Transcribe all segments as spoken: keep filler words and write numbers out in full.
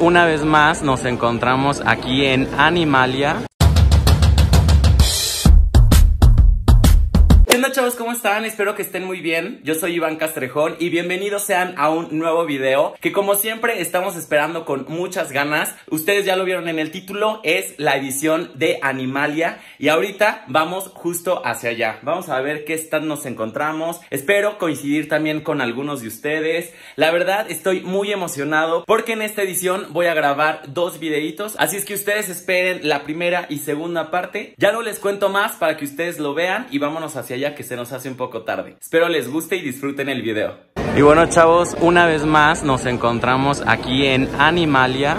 Una vez más nos encontramos aquí en Animalia. ¿Qué onda, chavos? ¿Cómo están? Espero que estén muy bien. Yo soy Iván Castrejón y bienvenidos sean a un nuevo video que, como siempre, estamos esperando con muchas ganas. Ustedes ya lo vieron en el título, es la edición de Animalia y ahorita vamos justo hacia allá. Vamos a ver qué stand nos encontramos. Espero coincidir también con algunos de ustedes. La verdad estoy muy emocionado porque en esta edición voy a grabar dos videitos, así es que ustedes esperen la primera y segunda parte. Ya no les cuento más para que ustedes lo vean y vámonos hacia allá, que se nos hace un poco tarde. Espero les guste y disfruten el video. Y bueno, chavos, una vez más nos encontramos aquí en Animalia,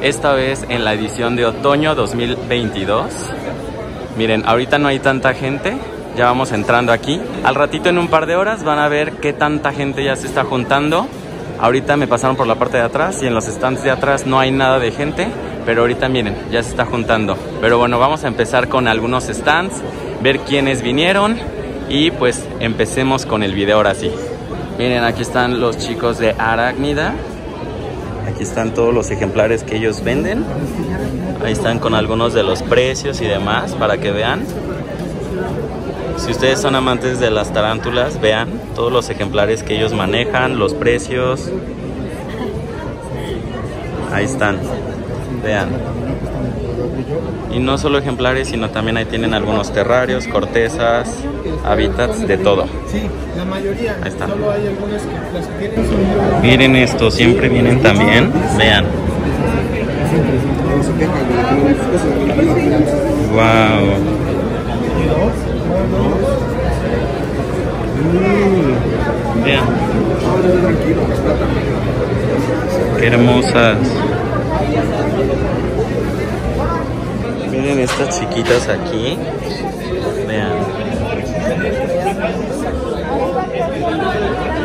esta vez en la edición de otoño dos mil veintidós. Miren, ahorita no hay tanta gente, ya vamos entrando aquí. Al ratito, en un par de horas, van a ver qué tanta gente ya se está juntando. Ahorita me pasaron por la parte de atrás y en los stands de atrás no hay nada de gente, pero ahorita miren, ya se está juntando. Pero bueno, vamos a empezar con algunos stands, ver quiénes vinieron y pues empecemos con el video ahora sí. Miren, aquí están los chicos de Aracnida. Aquí están todos los ejemplares que ellos venden. Ahí están con algunos de los precios y demás para que vean. Si ustedes son amantes de las tarántulas, vean todos los ejemplares que ellos manejan, los precios. Ahí están, vean. Y no solo ejemplares, sino también ahí tienen algunos terrarios, cortezas, hábitats, de todo. Sí, la mayoría. Ahí están. Solo hay algunas que las tienen. Miren esto, siempre vienen también. Vean. Wow. Vean. Qué hermosas. Miren estas chiquitas aquí. Vean.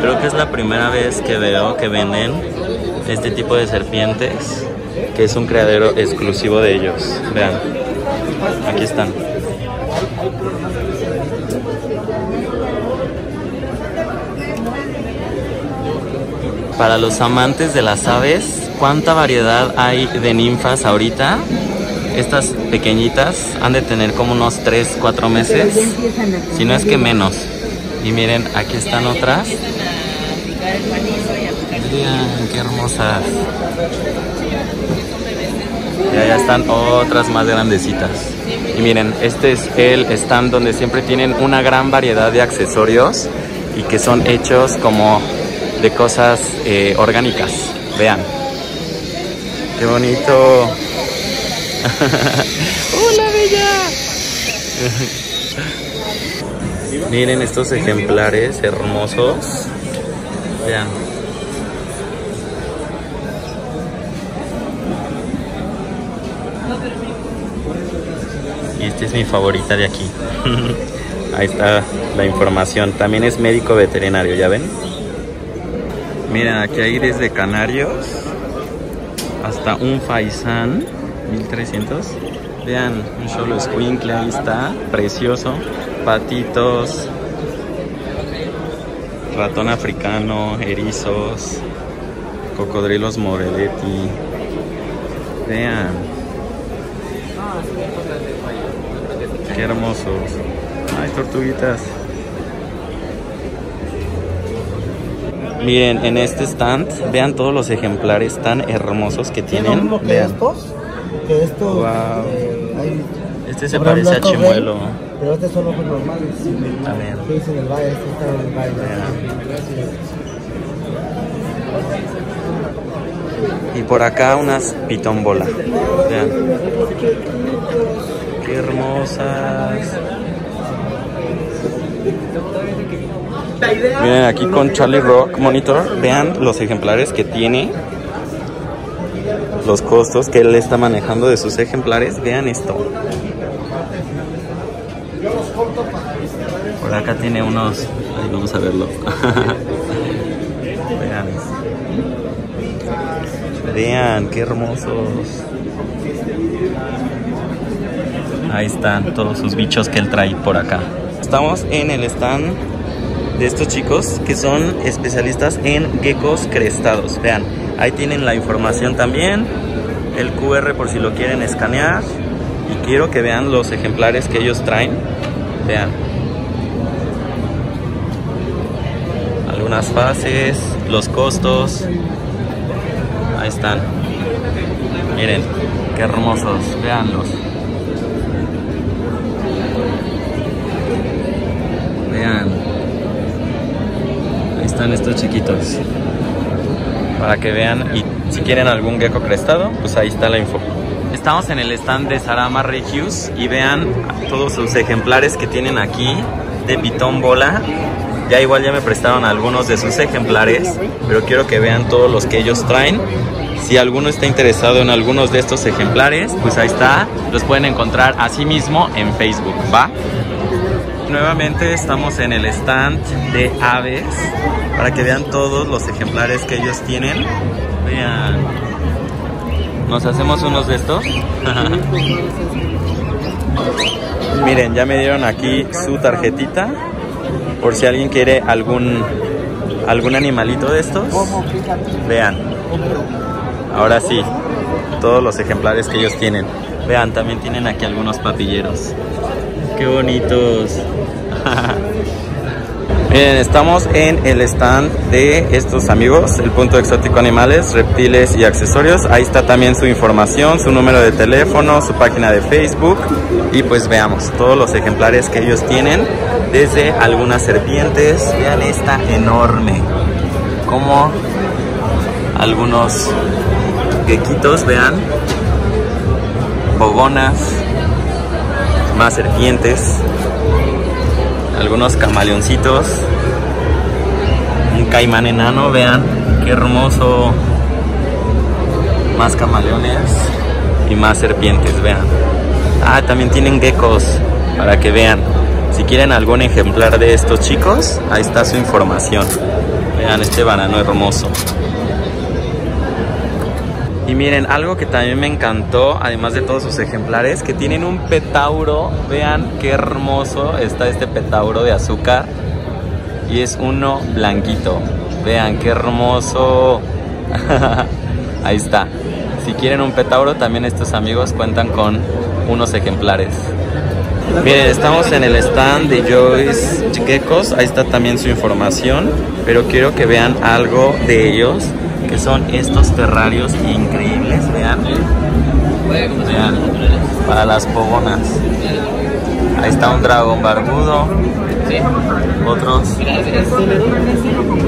Creo que es la primera vez que veo que venden este tipo de serpientes, que es un criadero exclusivo de ellos. Vean. Aquí están. Para los amantes de las aves, ¿cuánta variedad hay de ninfas ahorita? Estas pequeñitas han de tener como unos tres, cuatro meses, si no es que menos. Y miren, aquí están otras. Miren, qué hermosas. Y allá están otras más grandecitas. Y miren, este es el stand donde siempre tienen una gran variedad de accesorios y que son hechos como de cosas eh, orgánicas. Vean. Qué bonito. ¡Hola, bella! Miren estos ejemplares hermosos. Vean. Y esta es mi favorita de aquí. Ahí está la información. También es médico veterinario, ¿ya ven? Miren, aquí hay desde canarios hasta un faisán. mil trescientos. Vean, un solo escuincle, ahí está, precioso. Patitos, ratón africano, erizos, cocodrilos moreletti. Vean, qué hermosos. Hay tortuguitas. Miren, en este stand, vean todos los ejemplares tan hermosos que tienen. Vean. Esto, wow. eh, hay, este se parece a chimuelo, rey, pero estos son ojos normales. A ver. Este está en el baile. Yeah. Y por acá unas pitombola. Vean. Qué hermosas. Miren, aquí con Charlie Rock Monitor, vean los ejemplares que tiene, los costos que él está manejando de sus ejemplares. Vean esto. Por acá tiene unos. Ahí vamos a verlo. Vean. Vean, qué hermosos. Ahí están todos sus bichos que él trae por acá. Estamos en el stand de estos chicos que son especialistas en geckos crestados. Vean. Ahí tienen la información también, el Q R por si lo quieren escanear. Y quiero que vean los ejemplares que ellos traen. Vean. Algunas fases, los costos. Ahí están. Miren, qué hermosos. Veanlos. Vean. Ahí están estos chiquitos. Para que vean, y si quieren algún gecko crestado, pues ahí está la info. Estamos en el stand de Sarama Regius y vean todos sus ejemplares que tienen aquí de pitón bola. Ya igual ya me prestaron algunos de sus ejemplares, pero quiero que vean todos los que ellos traen. Si alguno está interesado en algunos de estos ejemplares, pues ahí está. Los pueden encontrar así mismo en Facebook, ¿va? Nuevamente estamos en el stand de aves para que vean todos los ejemplares que ellos tienen. Vean, nos hacemos unos de estos. Miren, ya me dieron aquí su tarjetita por si alguien quiere algún algún animalito de estos. Vean, ahora sí, todos los ejemplares que ellos tienen. Vean, también tienen aquí algunos papilleros. ¡Qué bonitos! Miren, estamos en el stand de estos amigos, el Punto Exótico Animales, Reptiles y Accesorios. Ahí está también su información, su número de teléfono, su página de Facebook. Y pues veamos todos los ejemplares que ellos tienen, desde algunas serpientes. Vean esta enorme, como algunos geckitos, vean, bogonas. Más serpientes, algunos camaleoncitos, un caimán enano, vean qué hermoso, más camaleones y más serpientes, vean. Ah, también tienen geckos para que vean, si quieren algún ejemplar de estos chicos, ahí está su información. Vean este banano hermoso. Y miren, algo que también me encantó, además de todos sus ejemplares, que tienen un petauro. Vean qué hermoso está este petauro de azúcar. Y es uno blanquito. Vean qué hermoso. Ahí está. Si quieren un petauro, también estos amigos cuentan con unos ejemplares. Miren, estamos en el stand de Joyce Geckos. Ahí está también su información. Pero quiero que vean algo de ellos, que son estos terrarios increíbles, vean, vean, para las pogonas. Ahí está un dragón barbudo, otros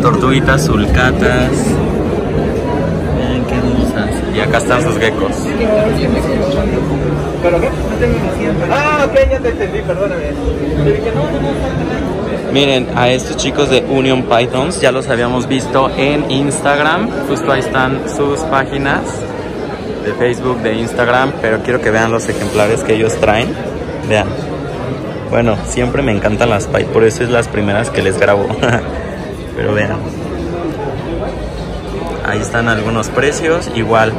tortuguitas sulcatas, vean qué hermosas. Y acá están sus geckos. Ah, ok, ya te entendí, perdóname. Miren, a estos chicos de Union Pythons ya los habíamos visto en Instagram. Justo ahí están sus páginas de Facebook, de Instagram. Pero quiero que vean los ejemplares que ellos traen. Vean. Bueno, siempre me encantan las Pythons, por eso es las primeras que les grabo. Pero vean. Ahí están algunos precios. Igual,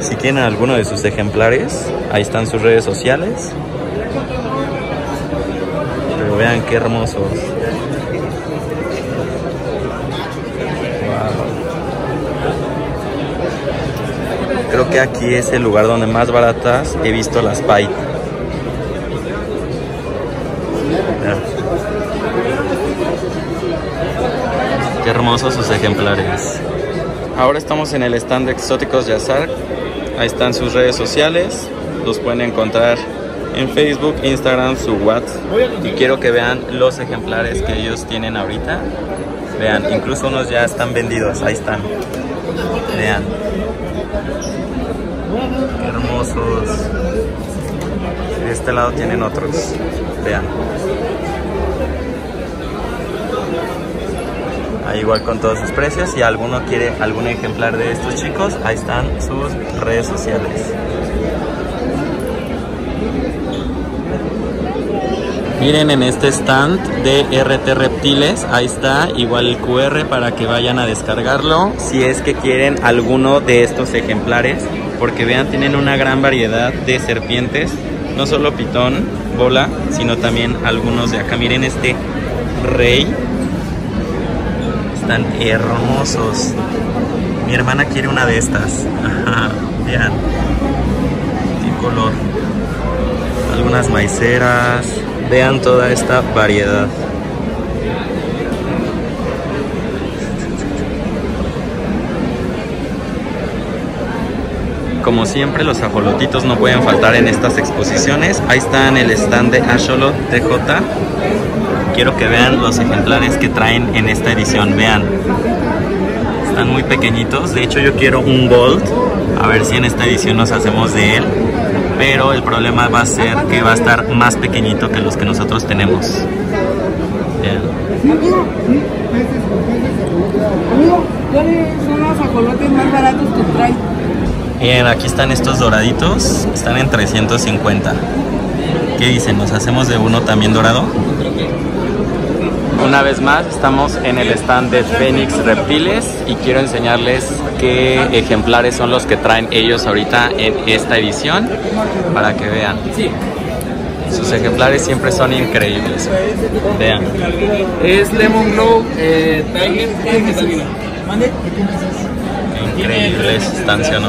si quieren alguno de sus ejemplares, ahí están sus redes sociales. Pero vean qué hermosos. Creo que aquí es el lugar donde más baratas he visto las Python. Qué hermosos sus ejemplares. Ahora estamos en el stand de exóticos de Azark. Ahí están sus redes sociales. Los pueden encontrar en Facebook, Instagram, su WhatsApp. Y quiero que vean los ejemplares que ellos tienen ahorita. Vean, incluso unos ya están vendidos. Ahí están. Vean. Qué hermosos. De este lado tienen otros. Vean. Ahí igual con todos sus precios. Si alguno quiere algún ejemplar de estos chicos, ahí están sus redes sociales. Miren, en este stand de R T Reptiles, ahí está igual el Q R para que vayan a descargarlo si es que quieren alguno de estos ejemplares, porque vean, tienen una gran variedad de serpientes, no solo pitón, bola, sino también algunos de acá. Miren este rey, están hermosos. Mi hermana quiere una de estas. Ajá, vean. Qué color. Algunas maiceras. Vean toda esta variedad. Como siempre, los ajolotitos no pueden faltar en estas exposiciones. Ahí está en el stand de Axolotl D J. Quiero que vean los ejemplares que traen en esta edición. Vean. Están muy pequeñitos. De hecho, yo quiero un Gold. A ver si en esta edición nos hacemos de él. Pero el problema va a ser que va a estar más pequeñito que los que nosotros tenemos. Vean. Son los ajolotes más baratos que traen. Bien, aquí están estos doraditos, están en trescientos cincuenta. ¿Qué dicen? ¿Nos hacemos de uno también dorado? Una vez más estamos en el stand de Phoenix Reptiles y quiero enseñarles qué ejemplares son los que traen ellos ahorita en esta edición para que vean. Sus ejemplares siempre son increíbles. Vean. Es Lemon Glow eh, Tiger. Increíbles, están, ¿sí o no?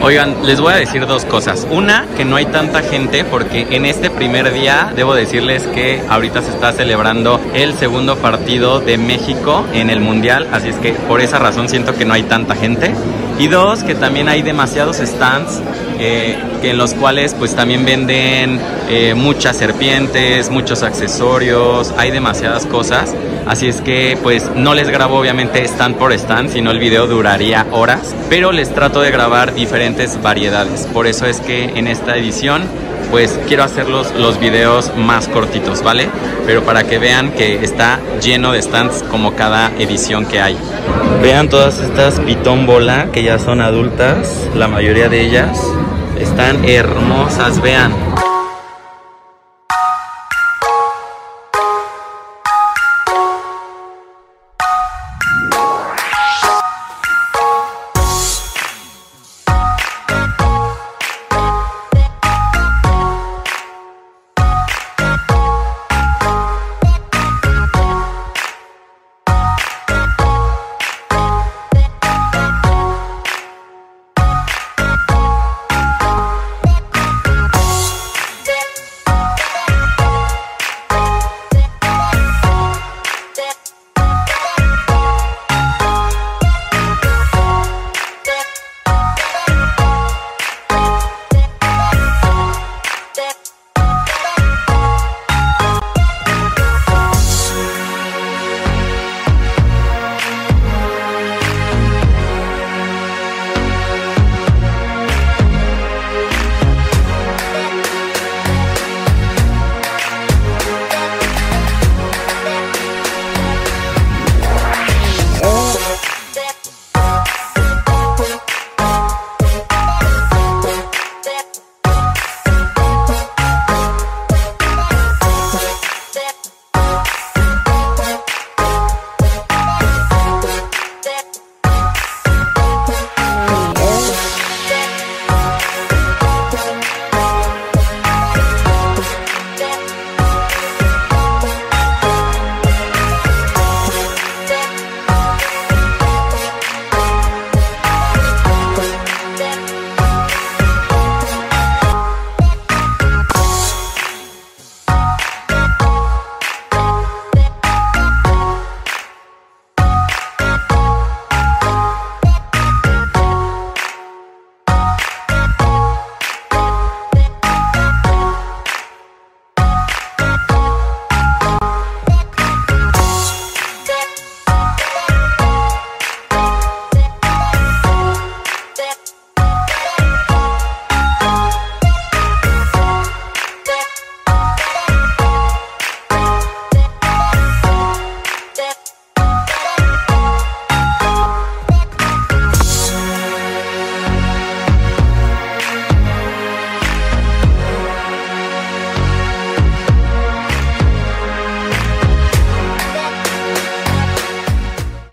Oigan, les voy a decir dos cosas. Una, que no hay tanta gente porque en este primer día debo decirles que ahorita se está celebrando el segundo partido de México en el mundial, así es que por esa razón siento que no hay tanta gente. Y dos, que también hay demasiados stands eh, que en los cuales pues también venden eh, muchas serpientes, muchos accesorios, hay demasiadas cosas. Así es que pues no les grabo obviamente stand por stand, sino el video duraría horas, pero les trato de grabar diferentes variedades. Por eso es que en esta edición pues quiero hacer los, los videos más cortitos, ¿vale? Pero para que vean que está lleno de stands como cada edición que hay. Vean todas estas pitón bola que ya son adultas, la mayoría de ellas están hermosas, vean.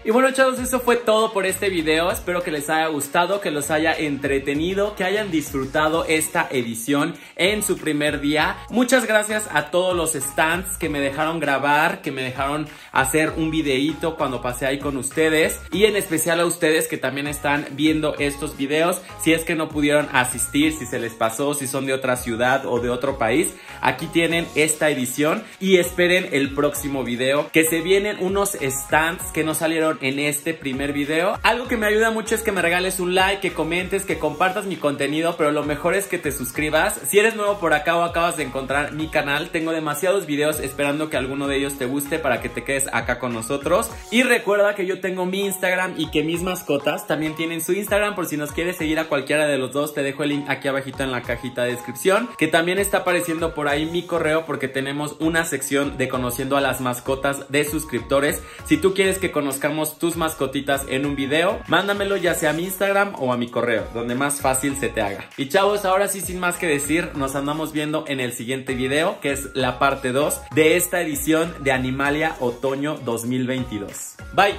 Y bueno, chavos, eso fue todo por este video. Espero que les haya gustado, que los haya entretenido, que hayan disfrutado esta edición en su primer día. Muchas gracias a todos los stands que me dejaron grabar, que me dejaron hacer un videíto cuando pasé ahí con ustedes. Y en especial a ustedes que también están viendo estos videos. Si es que no pudieron asistir, si se les pasó, si son de otra ciudad o de otro país, aquí tienen esta edición. Y esperen el próximo video, que se vienen unos stands que no salieron en este primer video. Algo que me ayuda mucho es que me regales un like, que comentes, que compartas mi contenido, pero lo mejor es que te suscribas. Si eres nuevo por acá o acabas de encontrar mi canal, tengo demasiados videos esperando que alguno de ellos te guste para que te quedes acá con nosotros. Y recuerda que yo tengo mi Instagram y que mis mascotas también tienen su Instagram, por si nos quieres seguir a cualquiera de los dos. Te dejo el link aquí abajito en la cajita de descripción, que también está apareciendo por ahí mi correo, porque tenemos una sección de conociendo a las mascotas de suscriptores. Si tú quieres que conozcamos tus mascotitas en un video, mándamelo ya sea a mi Instagram o a mi correo, donde más fácil se te haga. Y chavos, ahora sí, sin más que decir, nos andamos viendo en el siguiente video, que es la parte dos de esta edición de Animalia Otoño dos mil veintidós. Bye.